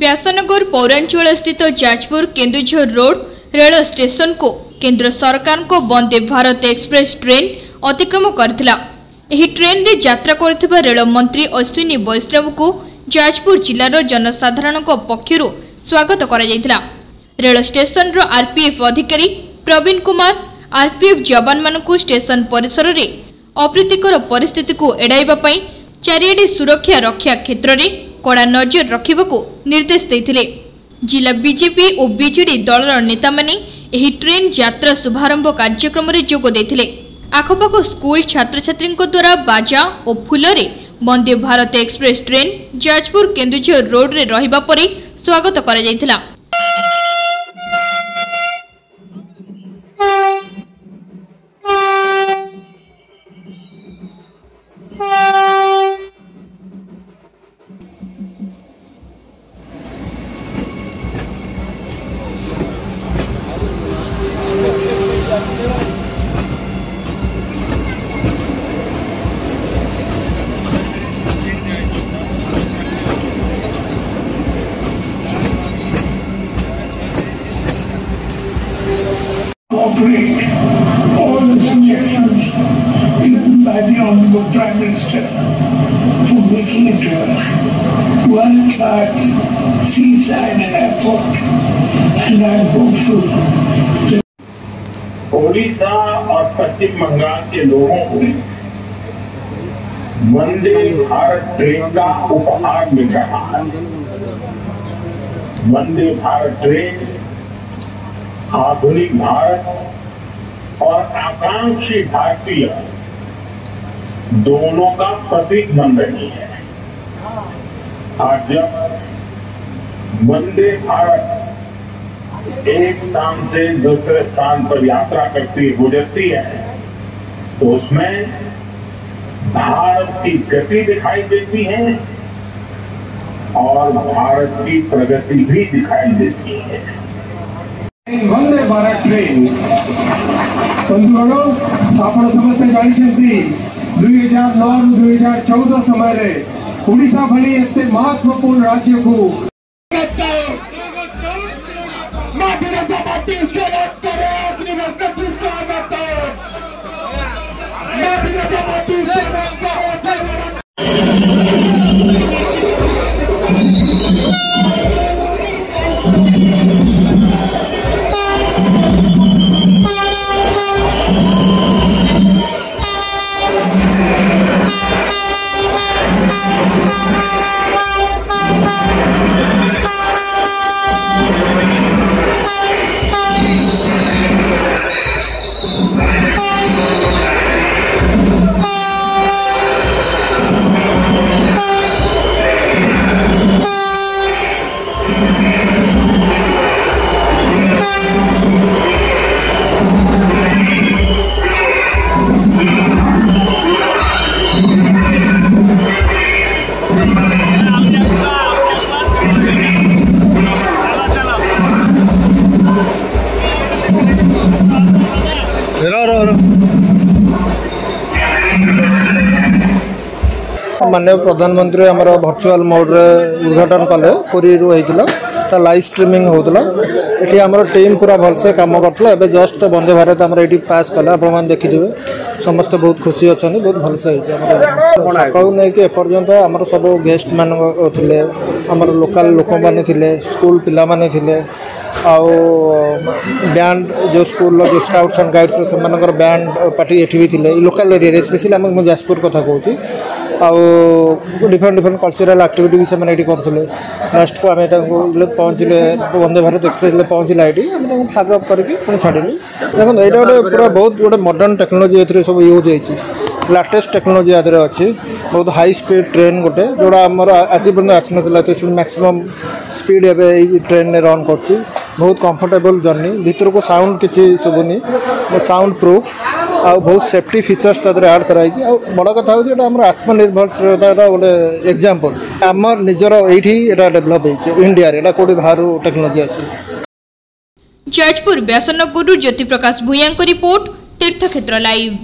व्यासनगर पौरांचल स्थित Jajpur Keonjhar road rail station को केंद्र सरकार को वंदे भारत एक्सप्रेस ट्रेन अतिक्रम करथिला। एही ट्रेन रे यात्रा करथिबा रेल मंत्री अश्विनी वैष्णव को जाजपुर जिलार जनसाधारण पक्षर स्वागत करा जायतिला। रेल स्टेशन रो आरपीएफ अधिकारी प्रवीण कुमार आरपीएफ जवान मानकु स्टेशन परिसर रे अप्रीतिकर परिस्थिति को एडाइबा पई चारिआडे सुरक्षा रक्षा क्षेत्र रे कड़ा नजर रखिबाको निर्देश दैथिले। जिला बीजेपी और बीजेडी दलर नेता माने एही ट्रेन यात्रा शुभारंभ कार्यक्रम रे जोग दैथिले। आखपाख स्कूल छात्र छात्री द्वारा बाजा और फुलरे Vande Bharat express train Jajpur Keonjhar road रे रहिबा परे स्वागत करा जायतिला। Break all the suggestions given by the Honourable Prime Minister for making it a world-class seaside airport, and I am hopeful that Odisha और पश्चिम बंगाल के लोगों को वंदे भारत ट्रेन का उपहार मिल रहा है। वंदे भारत ट्रेन आधुनिक भारत और आकांक्षी भारतीय दोनों का प्रतीक बन रही है। आज जब वंदे भारत एक स्थान से दूसरे स्थान पर यात्रा करती गुजरती है तो उसमें भारत की गति दिखाई देती है और भारत की प्रगति भी दिखाई देती है। वंदे भारत ट्रेन बंधुगण आपण समस्त जानी 2009-2014 समय रे ओडिशा भली एते महत्वपूर्ण राज्य को माननीय प्रधानमंत्री आमर भर्चुआल मोड्रे उद्घाटन कले पुरी होता तो लाइव स्ट्रीमिंग होता ये आम टीम पूरा भलसे कम करता। एवं जस्ट वंदे भारत आम ये पास कला आप देखिए समस्ते बहुत खुशी अच्छा बहुत भलसे सकाल नहीं कि एपर्यंत आमर सब गेस्ट मान थे आमर लोकाल लोक मैंने स्कूल पिला थे आउ बैंड जो स्कूल जो स्काउट्स एंड गाइड्स से बैंड पार्टी ये भी थे लोकाल एरिया स्पेशली आम जाजपुर कथा कहूँ आउ डिफरेंट कल्चरल एक्टिविटी भी से करते लास्ट को आम पहुँचले वंदे भारत एक्सप्रेस पहुँचला ये आम स्वागत करके पुणी छाड़िली। देखो ये गोटे पूरा बहुत गोटे मॉडर्न टेक्नोलॉजी ए सब यूज हो लेटेस्ट टेक्नोलॉजी आदि अच्छी बहुत हाई स्पीड ट्रेन गोटे जोड़ा आमर आज पर्यटन आस ना मैक्सिमम स्पीड एवं ट्रेन ने रन कर बहुत कंफर्टेबल जर्नी भितर को साउंड किसी शुभुनि साउंड प्रूफ आ बहुत सेफ्टी फीचर्स ऐड कराई आ बड़ा कथा होता आम आत्मनिर्भरशीलता गोटे एग्जांपल आम निजर ये डेभलप हो इंडिया रे कोड़ी बाहर टेक्नोलोजी आस। जाजपुर व्यासनगर ज्योतिप्रकाश भूयां रिपोर्ट तीर्थक्षेत्र लाइव।